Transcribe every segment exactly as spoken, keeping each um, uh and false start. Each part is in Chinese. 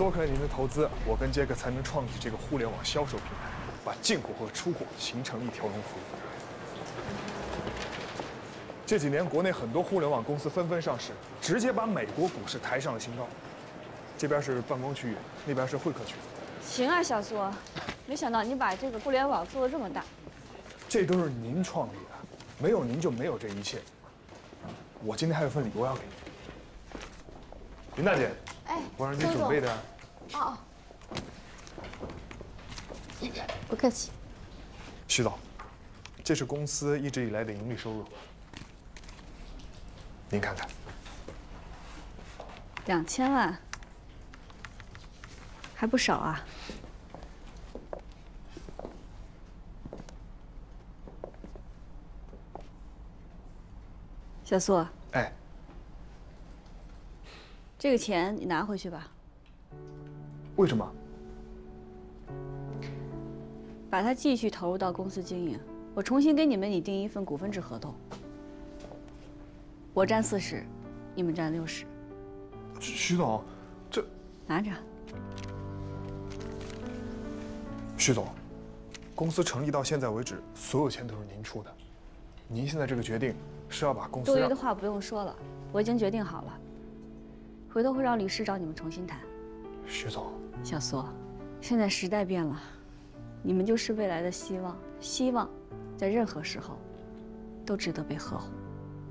多亏了您的投资，我跟杰克才能创立这个互联网销售平台，把进口和出口形成一条龙服务。 这几年，国内很多互联网公司纷纷上市，直接把美国股市抬上了新高。这边是办公区域，那边是会客区。行啊，小苏，没想到你把这个互联网做得这么大。这都是您创立的，没有您就没有这一切。我今天还有份礼物要给你，林大姐。哎，我让你准备的。哦哦，不客气。徐总，这是公司一直以来的盈利收入。 您看看，两千万，还不少啊。小苏，哎，这个钱你拿回去吧。为什么？把它继续投入到公司经营，我重新给你们拟定一份股份制合同。 我占四十，你们占六十。徐总，这拿着。徐总，公司成立到现在为止，所有钱都是您出的。您现在这个决定是要把公司……多余的话不用说了，我已经决定好了。回头会让律师找你们重新谈。徐总，小苏，现在时代变了，你们就是未来的希望，希望在任何时候都值得被呵护。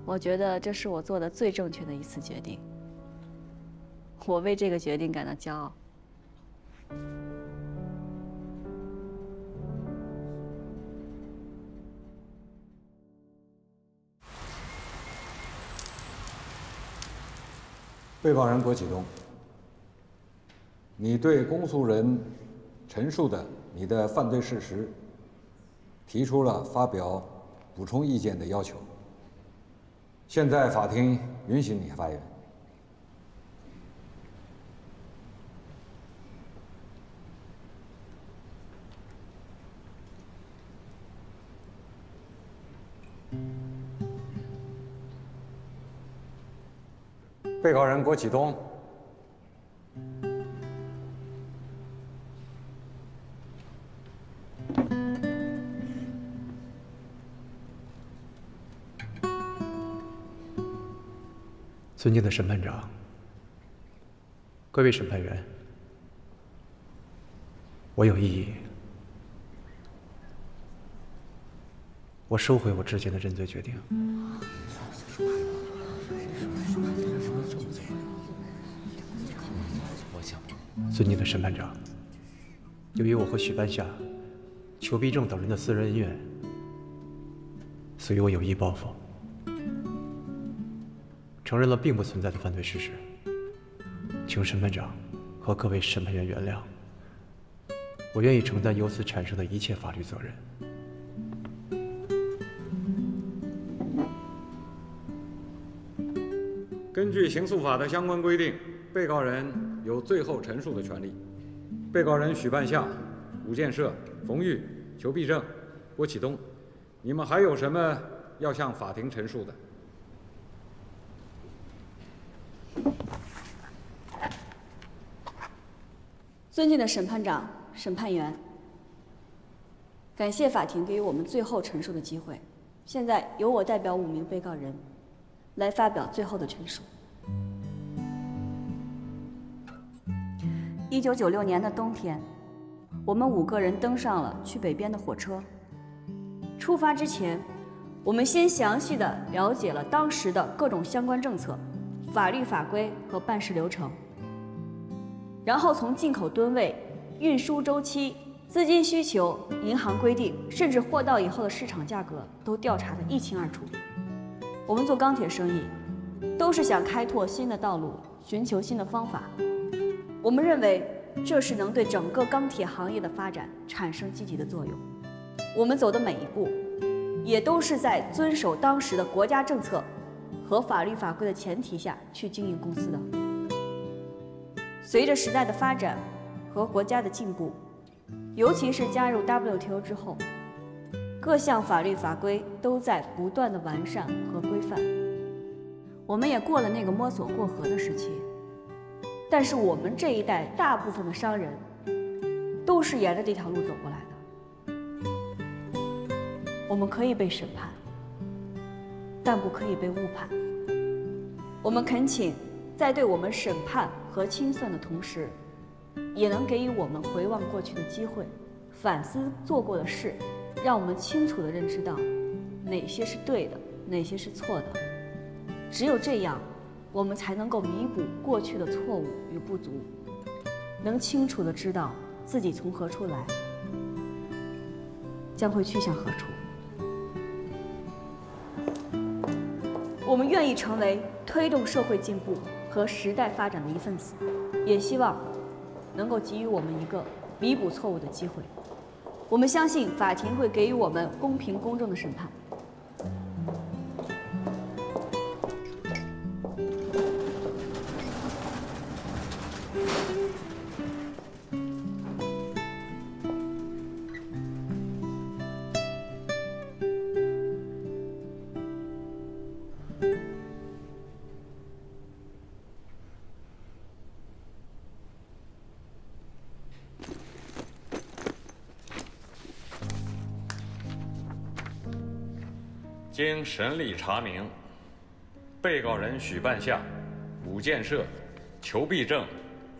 我觉得这是我做的最正确的一次决定，我为这个决定感到骄傲。被告人柏启东，你对公诉人陈述的你的犯罪事实提出了发表补充意见的要求。 现在法庭允许你发言。被告人郭启东，尊敬的审判长，各位审判员，我有异议，我收回我之前的认罪决定。尊敬的审判长，由于我和许半夏、裘必正等人的私人恩怨，所以我有意报复。 承认了并不存在的犯罪事实，请审判长和各位审判员原谅。我愿意承担由此产生的一切法律责任。根据刑诉法的相关规定，被告人有最后陈述的权利。被告人许半夏、伍建设、冯玉、裘必正、郭启东，你们还有什么要向法庭陈述的？ 尊敬的审判长、审判员，感谢法庭给予我们最后陈述的机会。现在由我代表五名被告人，来发表最后的陈述。一九九六年的冬天，我们五个人登上了去北边的火车。出发之前，我们先详细的了解了当时的各种相关政策、法律法规和办事流程。 然后从进口吨位、运输周期、资金需求、银行规定，甚至货到以后的市场价格都调查得一清二楚。我们做钢铁生意，都是想开拓新的道路，寻求新的方法。我们认为这是能对整个钢铁行业的发展产生积极的作用。我们走的每一步，也都是在遵守当时的国家政策和法律法规的前提下去经营公司的。 随着时代的发展和国家的进步，尤其是加入 W T O 之后，各项法律法规都在不断的完善和规范。我们也过了那个摸索过河的时期，但是我们这一代大部分的商人都是沿着这条路走过来的。我们可以被审判，但不可以被误判。我们恳请，在对我们审判和清算的同时，也能给予我们回望过去的机会，反思做过的事，让我们清楚地认识到哪些是对的，哪些是错的。只有这样，我们才能够弥补过去的错误与不足，能清楚地知道自己从何处来，将会去向何处。我们愿意成为推动社会进步和时代发展的一份子，也希望能够给予我们一个弥补错误的机会。我们相信法庭会给予我们公平公正的审判。经审理查明，被告人许半夏、武建设、裘必正、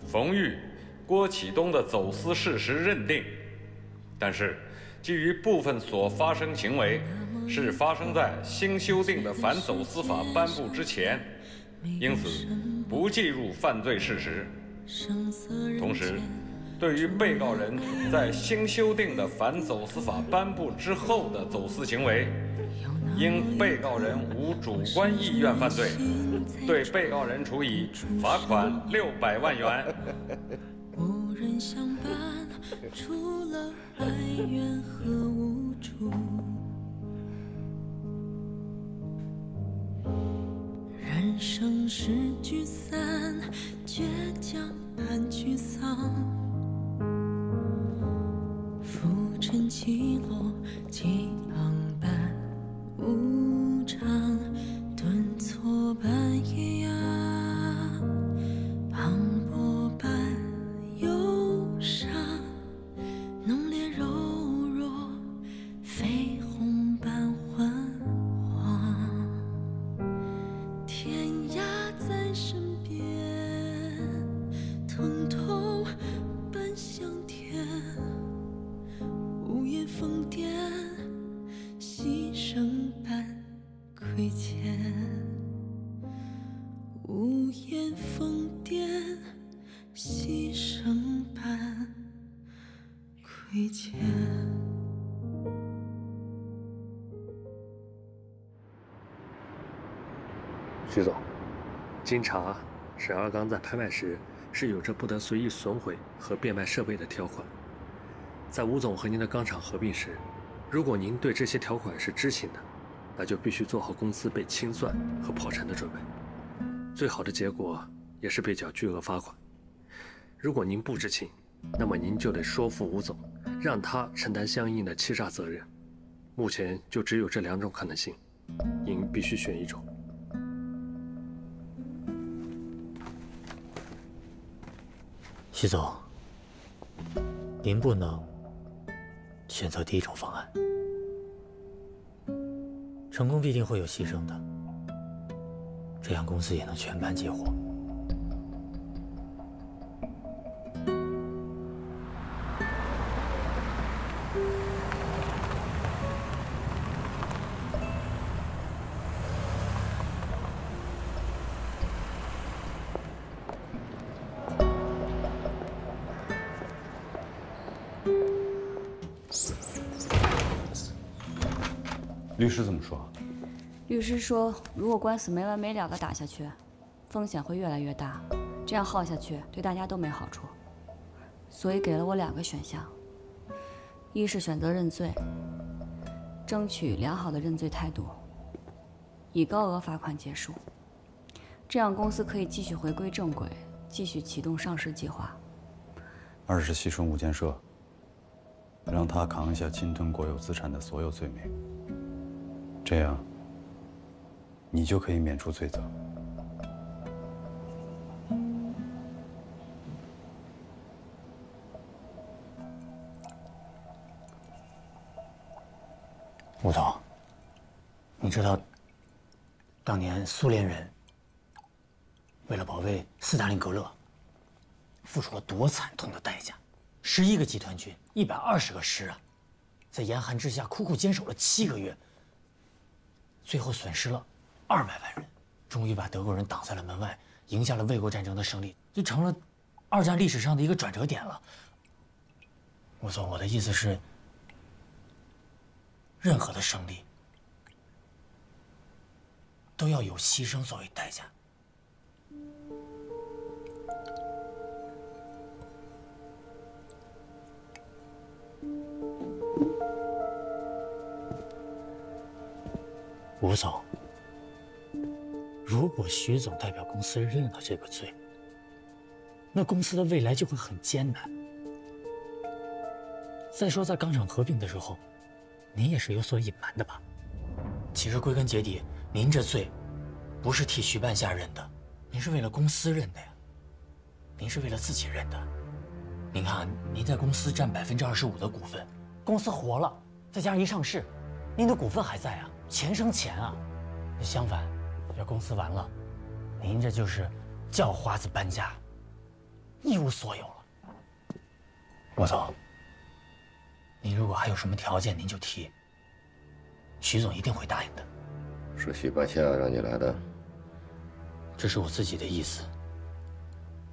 冯玉、郭启东的走私事实认定，但是基于部分所发生行为是发生在新修订的反走私法颁布之前，因此不计入犯罪事实。同时，对于被告人在新修订的反走私法颁布之后的走私行为，因被告人无主观意愿犯罪，对被告人处以罚款六百万元。无人相伴，除了哀怨和无助。人生是聚散，倔强和沮丧。浮沉起落，激昂般。无常顿挫般喑哑，磅礴般忧伤，浓烈柔弱，绯红般昏黄。天涯在身边，疼痛般香甜，午夜疯癫。牺牲般亏欠，无言疯癫，牺牲般亏欠。徐总，经常啊，沈二刚在拍卖时是有着不得随意损毁和变卖设备的条款，在吴总和您的钢厂合并时。如果您对这些条款是知情的，那就必须做好公司被清算和破产的准备，最好的结果也是被缴巨额罚款。如果您不知情，那么您就得说服吴总，让他承担相应的欺诈责任。目前就只有这两种可能性，您必须选一种。徐总，您不能选择第一种方案，成功必定会有牺牲的，这样公司也能全盘接货。律师怎么说？律师说，如果官司没完没了的打下去，风险会越来越大，这样耗下去对大家都没好处，所以给了我两个选项：一是选择认罪，争取良好的认罪态度，以高额罚款结束，这样公司可以继续回归正轨，继续启动上市计划；二是牺牲武建设，让他扛一下侵吞国有资产的所有罪名。这样，你就可以免除罪责。吴总，你知道，当年苏联人为了保卫斯大林格勒，付出了多惨痛的代价？十一个集团军，一百二十个师啊，在严寒之下苦苦坚守了七个月，最后损失了二百万人，终于把德国人挡在了门外，赢下了卫国战争的胜利，就成了二战历史上的一个转折点了。吴总，我的意思是。 任何的胜利都要有牺牲作为代价。吴总，如果徐总代表公司认了这个罪，那公司的未来就会很艰难。再说，在钢厂合并的时候。 您也是有所隐瞒的吧？其实归根结底，您这罪不是替徐半夏认的，您是为了公司认的呀。您是为了自己认的。您看，您在公司占百分之二十五的股份，公司活了，再加上一上市，您的股份还在啊，钱生钱啊。相反，要公司完了，您这就是叫花子搬家，一无所有了。我走。 您如果还有什么条件，您就提。徐总一定会答应的。是徐半夏让你来的？这是我自己的意思。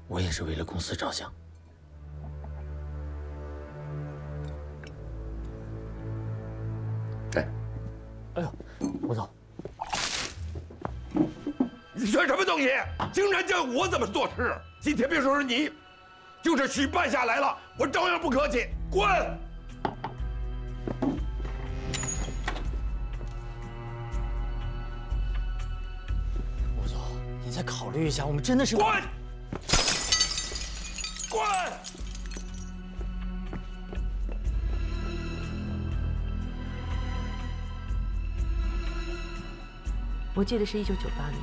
我也是为了公司着想。哎，哎呦，吴总，你算什么东西？竟然叫我怎么做事？今天别说是你，就是徐半夏来了，我照样不客气。滚！ 再考虑一下，我们真的是滚！滚！我记得是一九九八年，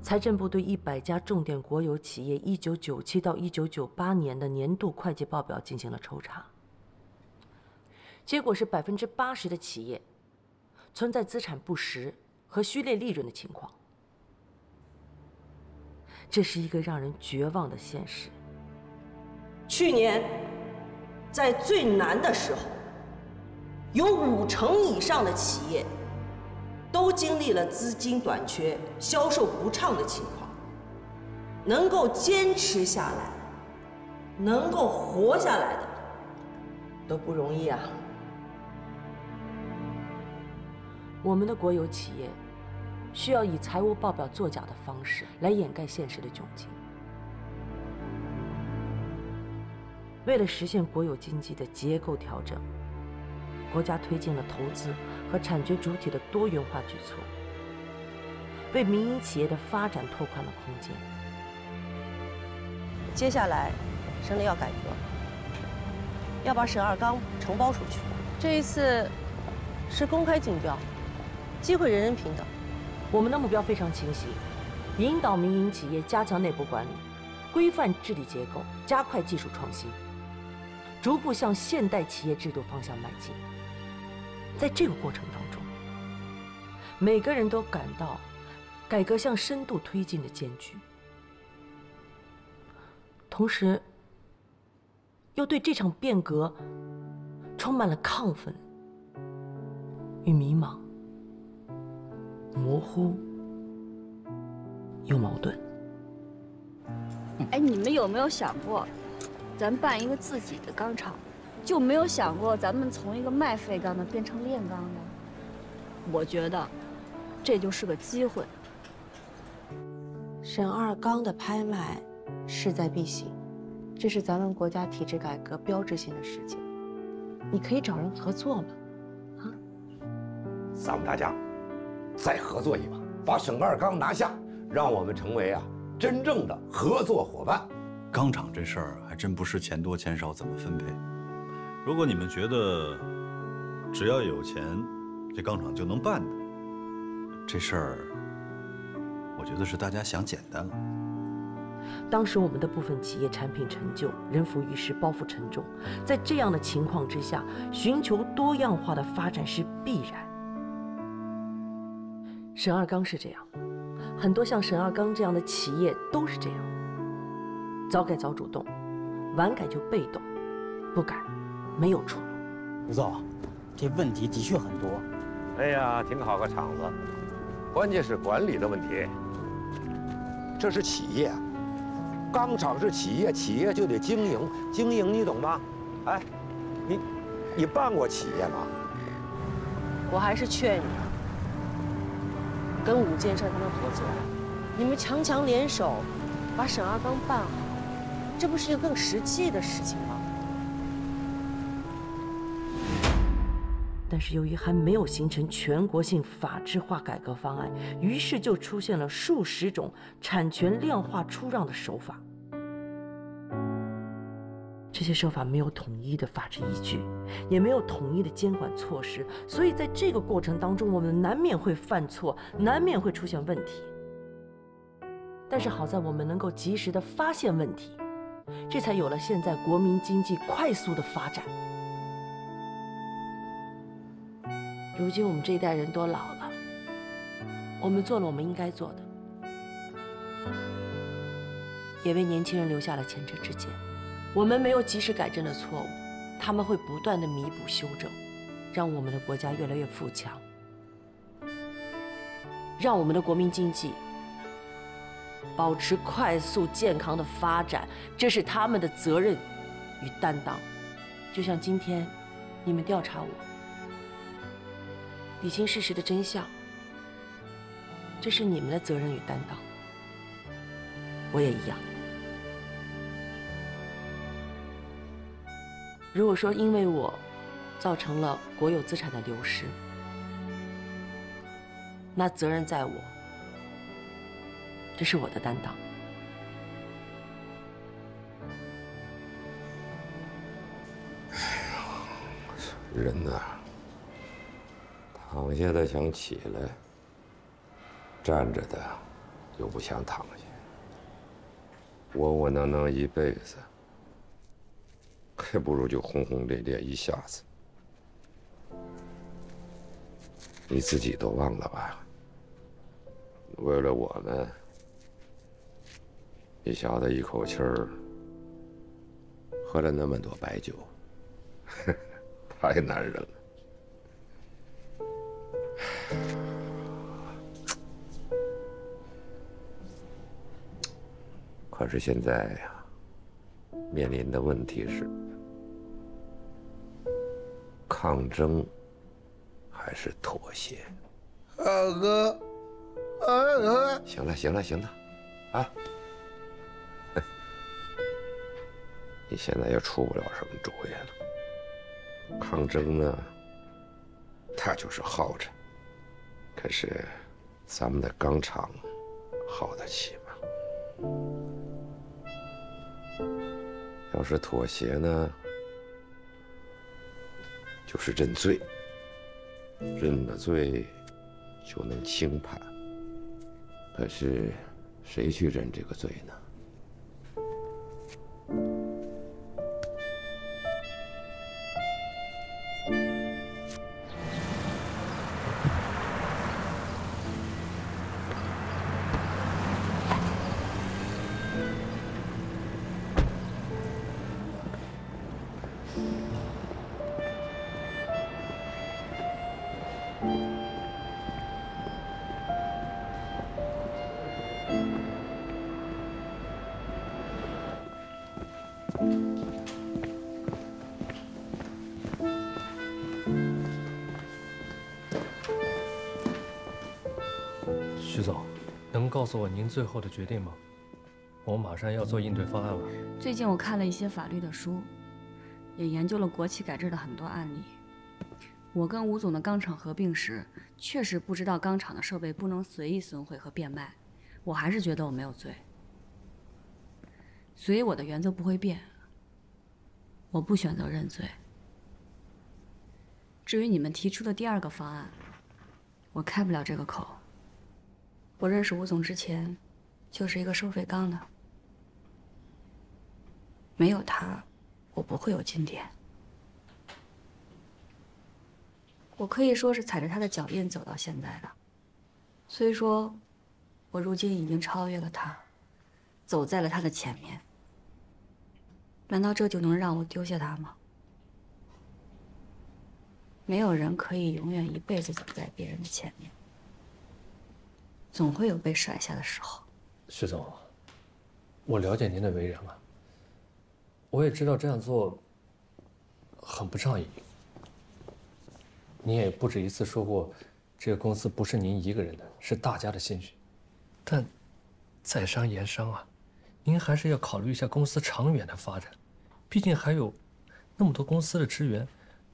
财政部对一百家重点国有企业一九九七到一九九八年的年度会计报表进行了抽查，结果是百分之八十的企业存在资产不实。 和虚列利润的情况，这是一个让人绝望的现实。去年，在最难的时候，有五成以上的企业都经历了资金短缺、销售不畅的情况。能够坚持下来、能够活下来的都不容易啊。 我们的国有企业需要以财务报表作假的方式来掩盖现实的窘境。为了实现国有经济的结构调整，国家推进了投资和产权主体的多元化举措，为民营企业的发展拓宽了空间。接下来，省里要改革，要把沈二钢承包出去。这一次。 是公开竞标，机会人人平等。我们的目标非常清晰：引导民营企业加强内部管理，规范治理结构，加快技术创新，逐步向现代企业制度方向迈进。在这个过程当中，每个人都感到改革向深度推进的艰巨，同时又对这场变革充满了亢奋。 与迷茫、模糊又矛盾。哎，你们有没有想过，咱办一个自己的钢厂，就没有想过咱们从一个卖废钢的变成炼钢的？我觉得，这就是个机会。沈二钢的拍卖势在必行，这是咱们国家体制改革标志性的事情。你可以找人合作嘛。 咱们大家再合作一把，把沈二钢拿下，让我们成为啊真正的合作伙伴。钢厂这事儿还真不是钱多钱少怎么分配。如果你们觉得只要有钱，这钢厂就能办的，这事儿我觉得是大家想简单了。当时我们的部分企业产品陈旧，人浮于事，包袱沉重。在这样的情况之下，寻求多样化的发展是必然。沈二刚是这样，很多像沈二刚这样的企业都是这样，早改早主动，晚改就被动，不改没有出路。吴总，这问题的确很多。哎呀，挺好个厂子，关键是管理的问题。这是企业。 钢厂是企业，企业就得经营，经营你懂吗？哎，你，你办过企业吗？我还是劝你，跟武建设他们合作，你们强强联手，把沈二钢办好，这不是一个更实际的事情吗？但是由于还没有形成全国性法制化改革方案，于是就出现了数十种产权量化出让的手法。这些手法没有统一的法制依据，也没有统一的监管措施，所以在这个过程当中，我们难免会犯错，难免会出现问题。但是好在我们能够及时的发现问题，这才有了现在国民经济快速的发展。 如今我们这一代人都老了，我们做了我们应该做的，也为年轻人留下了前车之鉴。我们没有及时改正的错误，他们会不断的弥补修正，让我们的国家越来越富强，让我们的国民经济保持快速健康的发展，这是他们的责任与担当。就像今天你们调查我。 理清事实的真相，这是你们的责任与担当。我也一样。如果说因为我造成了国有资产的流失，那责任在我，这是我的担当。哎呀，人呐！ 躺下的想起来，站着的又不想躺下，窝窝囊囊一辈子，还不如就轰轰烈烈一下子。你自己都忘了吧？为了我们，你小子一口气儿喝了那么多白酒，太难忍了。 可是现在呀，面临的问题是抗争还是妥协？二哥，二哥，行了行了行了，啊！你现在也出不了什么主意了。抗争呢，它就是耗着。 可是，咱们的钢厂耗得起吗？要是妥协呢，就是认罪，认了罪就能轻判。可是，谁去认这个罪呢？ 徐总，能告诉我您最后的决定吗？我马上要做应对方案了。最近我看了一些法律的书，也研究了国企改制的很多案例。我跟吴总的钢厂合并时，确实不知道钢厂的设备不能随意损毁和变卖，我还是觉得我没有罪，所以我的原则不会变。我不选择认罪。至于你们提出的第二个方案，我开不了这个口。 我认识吴总之前，就是一个收废钢的。没有他，我不会有今天。我可以说是踩着他的脚印走到现在的，所以说，我如今已经超越了他，走在了他的前面。难道这就能让我丢下他吗？没有人可以永远一辈子走在别人的前面，总会有被甩下的时候。徐总，我了解您的为人了，我也知道这样做很不仗义。您也不止一次说过，这个公司不是您一个人的，是大家的心血。但在商言商啊，您还是要考虑一下公司长远的发展，毕竟还有那么多公司的支援。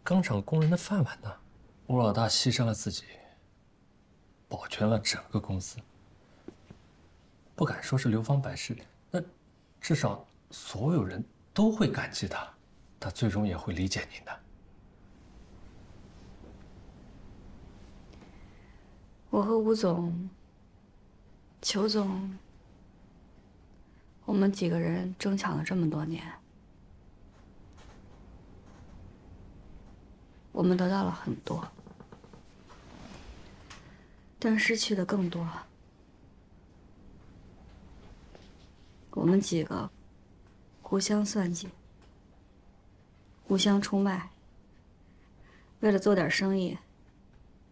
钢厂工人的饭碗呢？吴老大牺牲了自己，保全了整个公司。不敢说是流芳百世，那至少所有人都会感激他，他最终也会理解您的。我和吴总、裘总，我们几个人争抢了这么多年。 我们得到了很多，但失去的更多。我们几个互相算计，互相出卖，为了做点生意，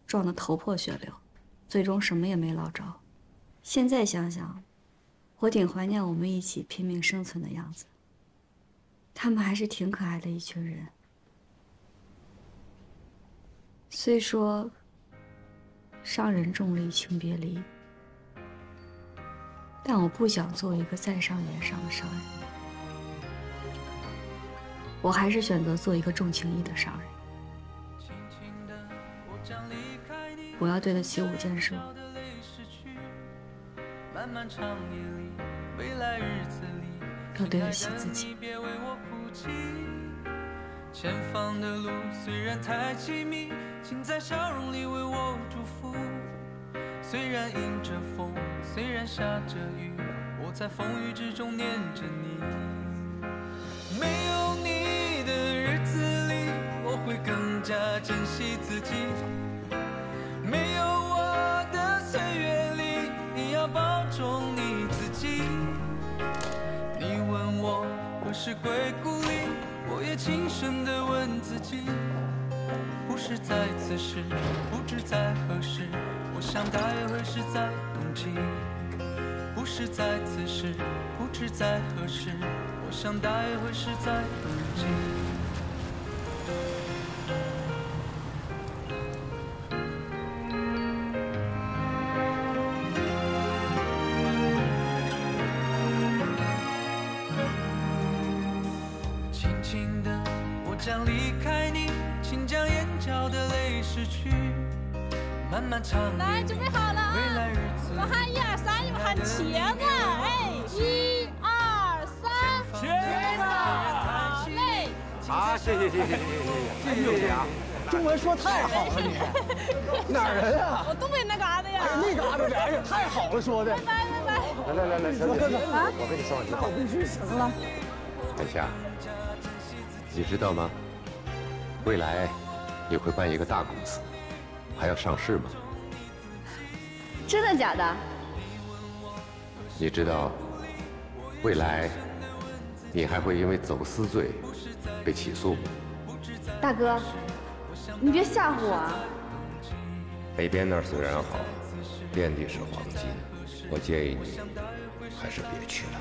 撞得头破血流，最终什么也没捞着。现在想想，我挺怀念我们一起拼命生存的样子。他们还是挺可爱的一群人。 虽说伤人重利轻别离，但我不想做一个在商言商的商人，我还是选择做一个重情义的商人。我要对得起五建设，要对得起自己。 前方的路虽然太凄迷，请在笑容里为我祝福。虽然迎着风，虽然下着雨，我在风雨之中念着你。没有你的日子里，我会更加珍惜自己。没有我的岁月里，你要保重你自己。你问我何时归故里？ 我也轻声地问自己，不是在此时，不知在何时。我想大约会是在冬季。不是在此时，不知在何时。我想大约会是在冬季。来，准备好了啊！我喊一二三，你们喊茄子。哎，一二三，茄子！好嘞！好，谢谢谢谢谢谢谢谢谢谢啊！中文说太好了，你哪人啊？我东北那嘎达呀。那嘎达的，哎呀，太好了，说的。拜拜拜拜。来来来来，小姐，我给你上。那我必须行了。海霞，你知道吗？未来你会办一个大公司。 还要上市吗？真的假的？你知道，未来你还会因为走私罪被起诉吗？大哥，你别吓唬我啊！北边那儿虽然好，遍地是黄金，我建议你还是别去了。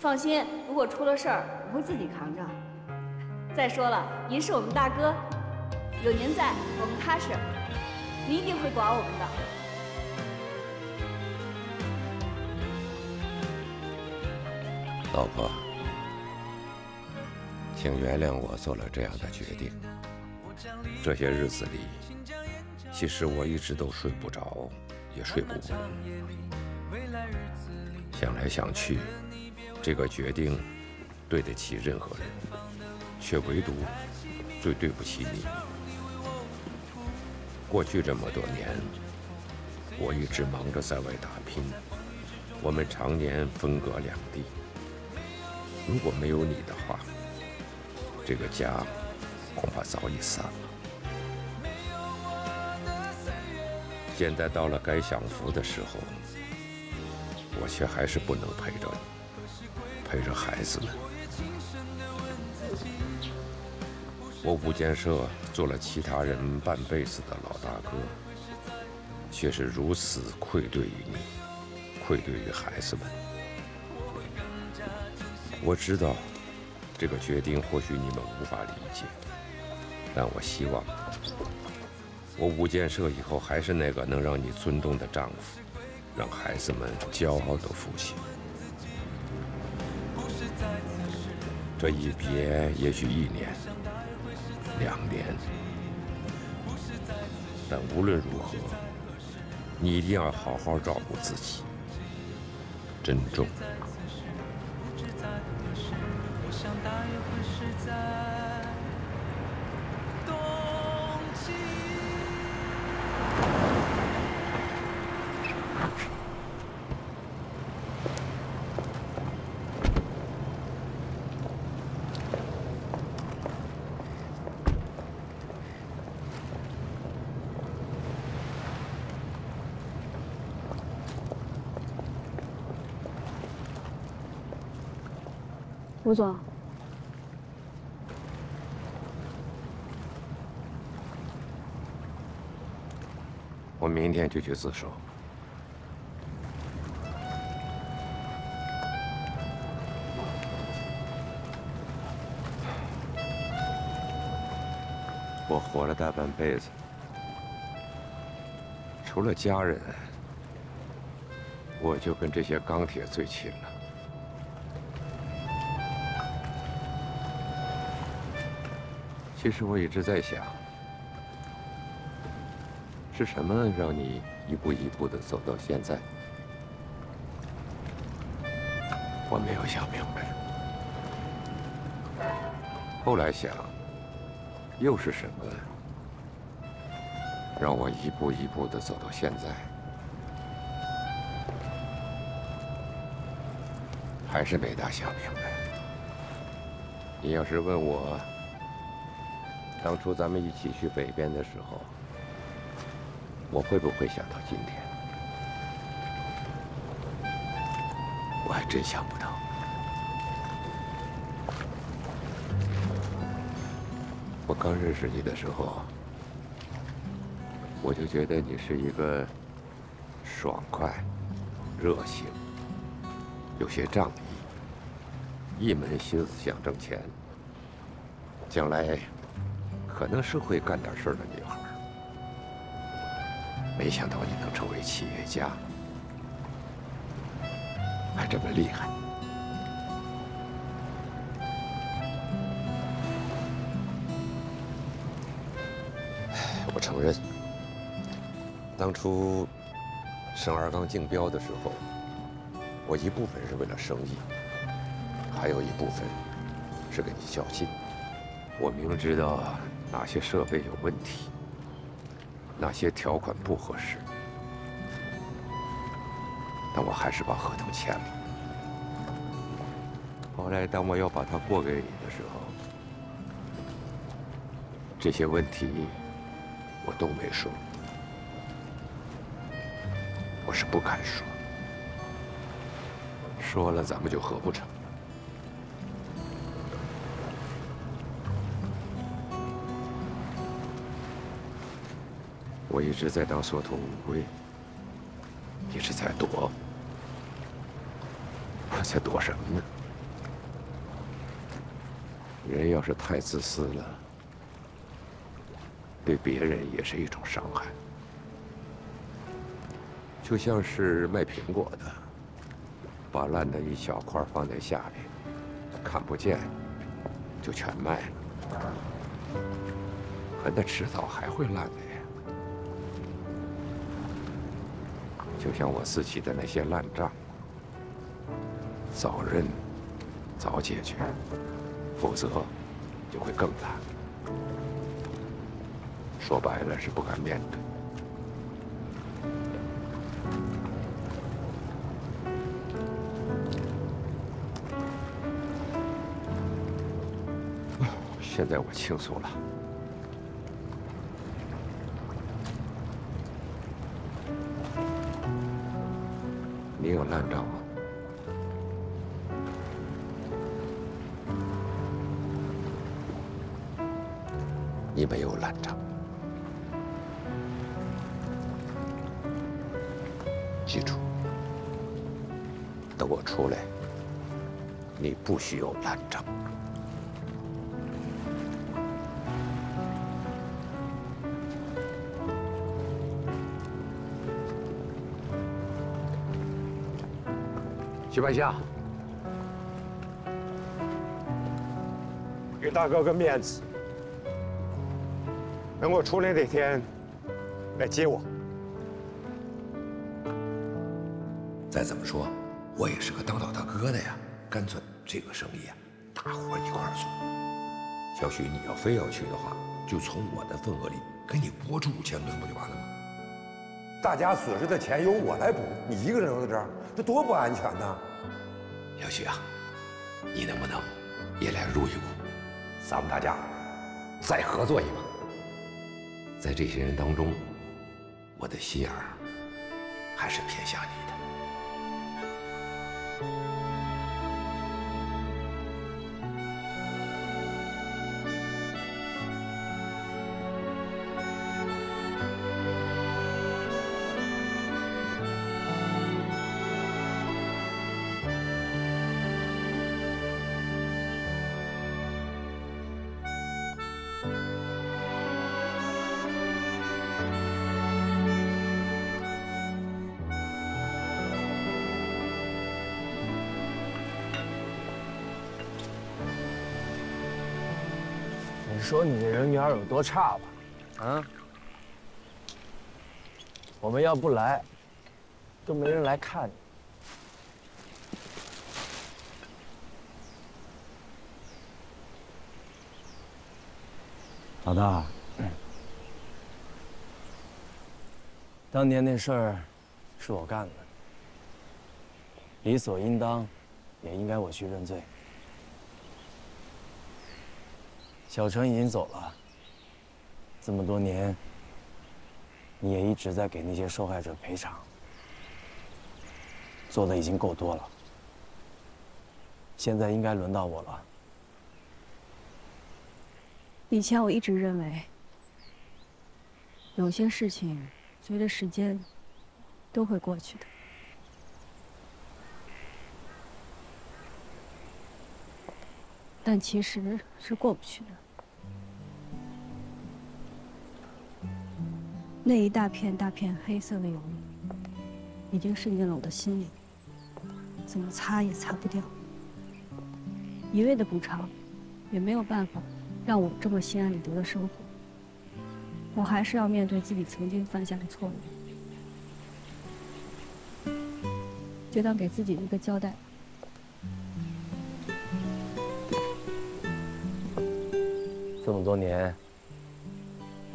放心，如果出了事儿，我会自己扛着。再说了，您是我们大哥。 有您在，我们踏实。您一定会管我们的。老婆，请原谅我做了这样的决定。这些日子里，其实我一直都睡不着，也睡不稳。想来想去，这个决定对得起任何人，却唯独最对不起你。 过去这么多年，我一直忙着在外打拼，我们常年分隔两地，如果没有你的话，这个家恐怕早已散了。现在到了该享福的时候，我却还是不能陪着你，陪着孩子们。我五建社做了其他人半辈子的老大哥，却是如此愧对于你，愧对于孩子们。我知道这个决定或许你们无法理解，但我希望我五建社以后还是那个能让你尊重的丈夫，让孩子们骄傲的父亲。这一别也许一年两年，但无论如何你一定要好好照顾自己，珍重。长大也会是在冬季。吴总。我明天就去自首。我活了大半辈子，除了家人，我就跟这些钢铁最亲了。其实我一直在想，是什么让你一步一步地走到现在？我没有想明白。后来想，又是什么让我一步一步地走到现在？还是没大想明白。你要是问我，当初咱们一起去北边的时候，我会不会想到今天？我还真想不到。我刚认识你的时候，我就觉得你是一个爽快、热情、有些仗义、一门心思想挣钱，将来可能是会干点事儿的女孩。没想到你能成为企业家，还这么厉害。我承认，当初升二钢竞标的时候，我一部分是为了生意，还有一部分是跟你较劲。我明知道哪些设备有问题，哪些条款不合适，但我还是把合同签了。后来当我要把它过给你的时候，这些问题我都没说，我是不敢说，说了咱们就合不成。我一直在当缩头乌龟，一直在躲。我在躲什么呢？人要是太自私了，对别人也是一种伤害。就像是卖苹果的，把烂的一小块放在下面，看不见，就全卖了。可那迟早还会烂的。就像我自己的那些烂账，早认早解决，否则就会更大。说白了是不敢面对。现在我轻松了。你有烂账吗？ 你没有烂账，记住，等我出来，你不许有烂账。徐半夏，给大哥个面子。 等我出来那天，来接我。再怎么说，我也是个当老大哥的呀。干脆这个生意啊，大伙儿一块儿做。小许，你要非要去的话，就从我的份额里给你拨出五千吨，不就完了吗？大家损失的钱由我来补，你一个人留在这儿，这多不安全呐！小许啊，你能不能也来入一股？咱们大家再合作一把。 在这些人当中，我的心眼儿还是偏向你的。 你说你这人缘有多差吧？啊！我们要不来，就没人来看你。老大，当年那事儿是我干的，理所应当，也应该我去认罪。 小陈已经走了，这么多年，你也一直在给那些受害者赔偿，做的已经够多了。现在应该轮到我了。以前我一直认为，有些事情随着时间都会过去的。但其实是过不去的。 那一大片大片黑色的油，已经渗进了我的心里，怎么擦也擦不掉。一味的补偿，也没有办法让我这么心安理得的生活。我还是要面对自己曾经犯下的错误，就当给自己一个交代。 这么多年，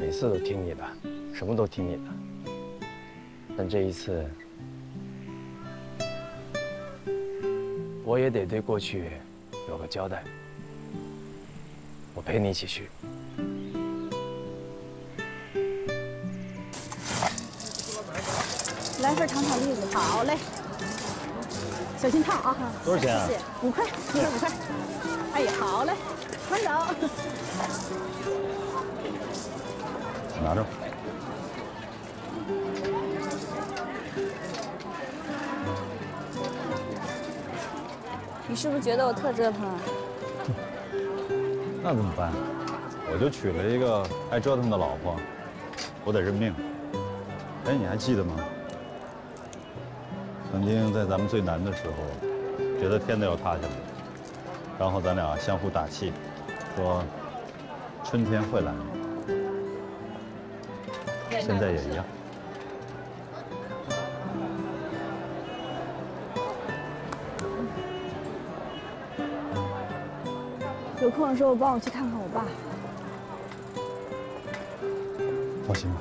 每次都听你的，什么都听你的。但这一次，我也得对过去有个交代。我陪你一起去。来份糖炒栗子，好嘞。小心烫啊！多少钱啊？谢谢，五块，一人五块。哎呀，好嘞。 团长，拿着。你是不是觉得我特折腾啊？那怎么办？我就娶了一个爱折腾的老婆，我得认命。哎，你还记得吗？曾经在咱们最难的时候，觉得天都要塌下来，然后咱俩相互打气。 说春天会来，现在也一样。有空的时候帮我去看看我爸。放心吧。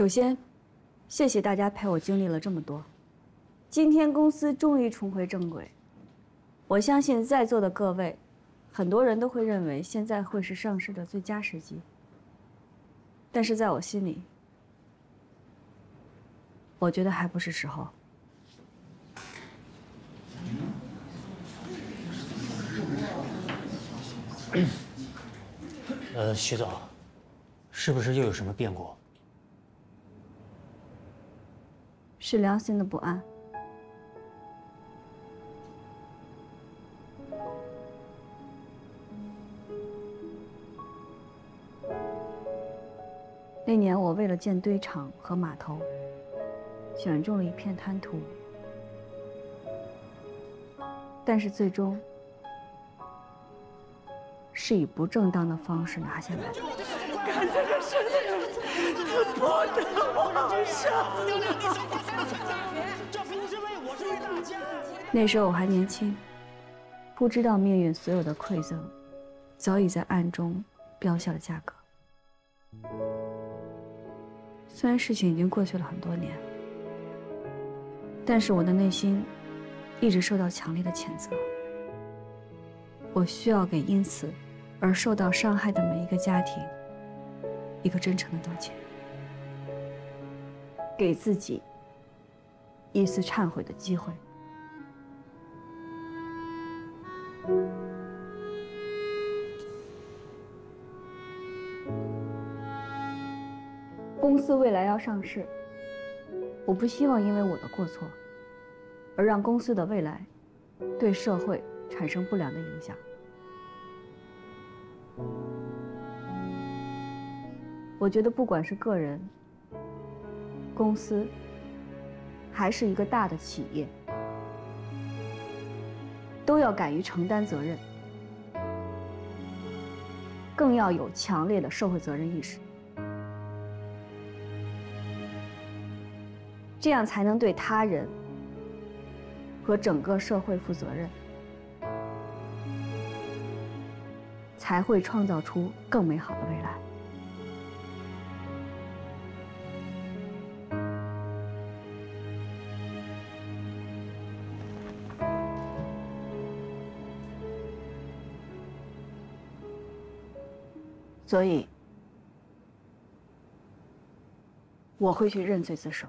首先，谢谢大家陪我经历了这么多。今天公司终于重回正轨，我相信在座的各位，很多人都会认为现在会是上市的最佳时机。但是在我心里，我觉得还不是时候。 呃，徐总，是不是又有什么变故？是良心的不安。那年我为了建堆场和码头，选中了一片滩涂，但是最终。 是以不正当的方式拿下来的。干这个事情，他不得往生。那时候我还年轻，不知道命运所有的馈赠，早已在暗中标下了价格。虽然事情已经过去了很多年，但是我的内心一直受到强烈的谴责。我需要给因此。 而受到伤害的每一个家庭，一个真诚的道歉，给自己一丝忏悔的机会。公司未来要上市，我不希望因为我的过错，而让公司的未来对社会产生不良的影响。 我觉得，不管是个人、公司，还是一个大的企业，都要敢于承担责任，更要有强烈的社会责任意识，这样才能对他人和整个社会负责任，才会创造出更美好的未来。 所以，我会去认罪自首。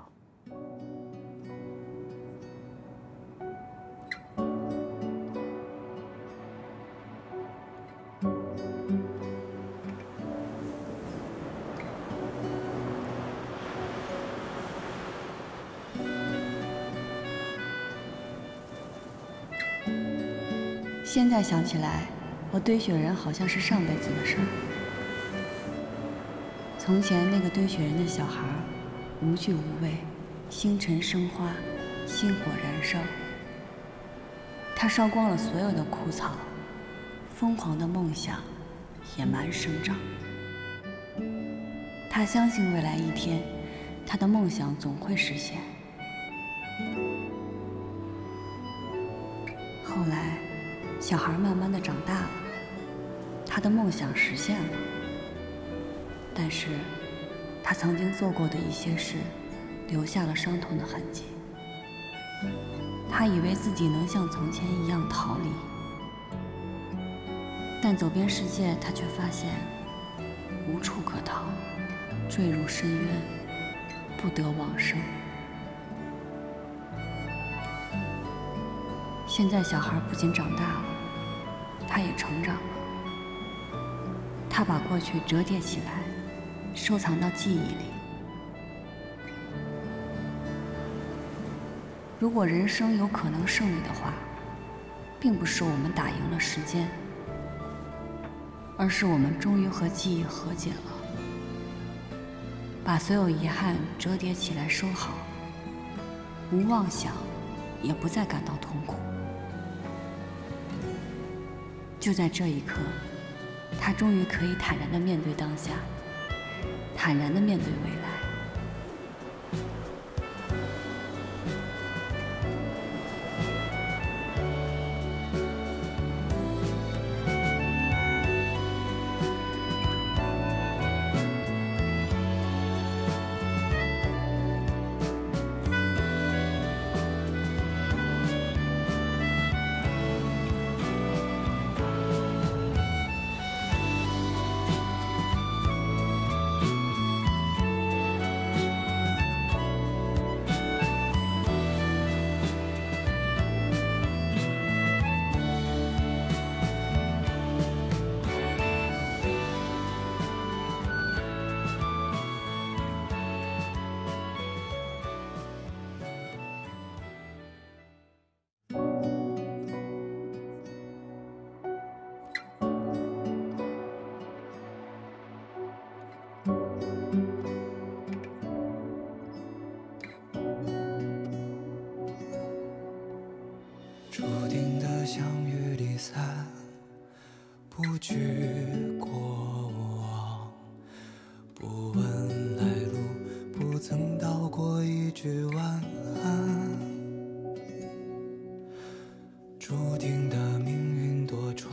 现在想起来，我堆雪人好像是上辈子的事儿。 从前那个堆雪人的小孩，无惧无畏，星辰生花，星火燃烧。他烧光了所有的枯草，疯狂的梦想，野蛮生长。他相信未来一天，他的梦想总会实现。后来，小孩慢慢的长大了，他的梦想实现了。 但是，他曾经做过的一些事，留下了伤痛的痕迹。他以为自己能像从前一样逃离，但走遍世界，他却发现无处可逃，坠入深渊，不得往生。现在，小孩不仅长大了，他也成长了。他把过去折叠起来。 收藏到记忆里。如果人生有可能胜利的话，并不是我们打赢了时间，而是我们终于和记忆和解了。把所有遗憾折叠起来收好，无妄想，也不再感到痛苦。就在这一刻，他终于可以坦然地面对当下。 坦然地面对未来。的相遇离散，不惧过往，不问来路，不曾道过一句晚安。注定的命运多舛，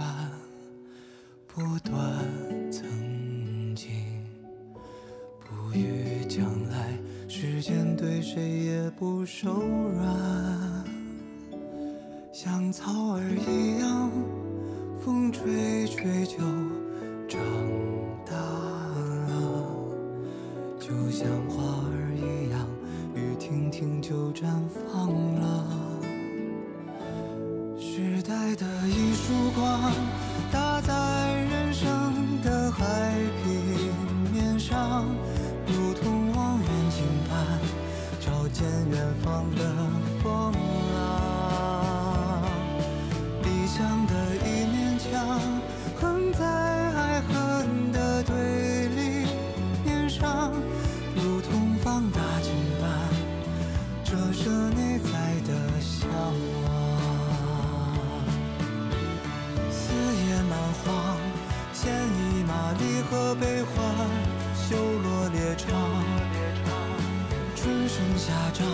不断曾经，不语将来，时间对谁也不手软。 像草儿一样，风吹吹就长大了；就像花儿一样，雨停停就绽放了。时代的一束光，打在人生的海平面上，如同望远镜般，照见远方的风浪。 理想的一面墙，横在爱恨的对立面上，如同放大镜般折射内在的向往。四野蛮荒，鲜衣麻里和悲欢，修罗列场，春生夏长，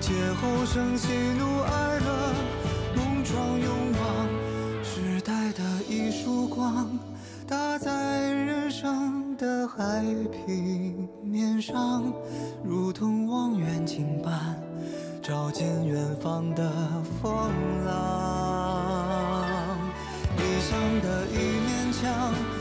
劫后生喜怒哀乐。 闯勇往，时代的一束光，打在人生的海平面上，如同望远镜般，照见远方的风浪。理想的一面墙。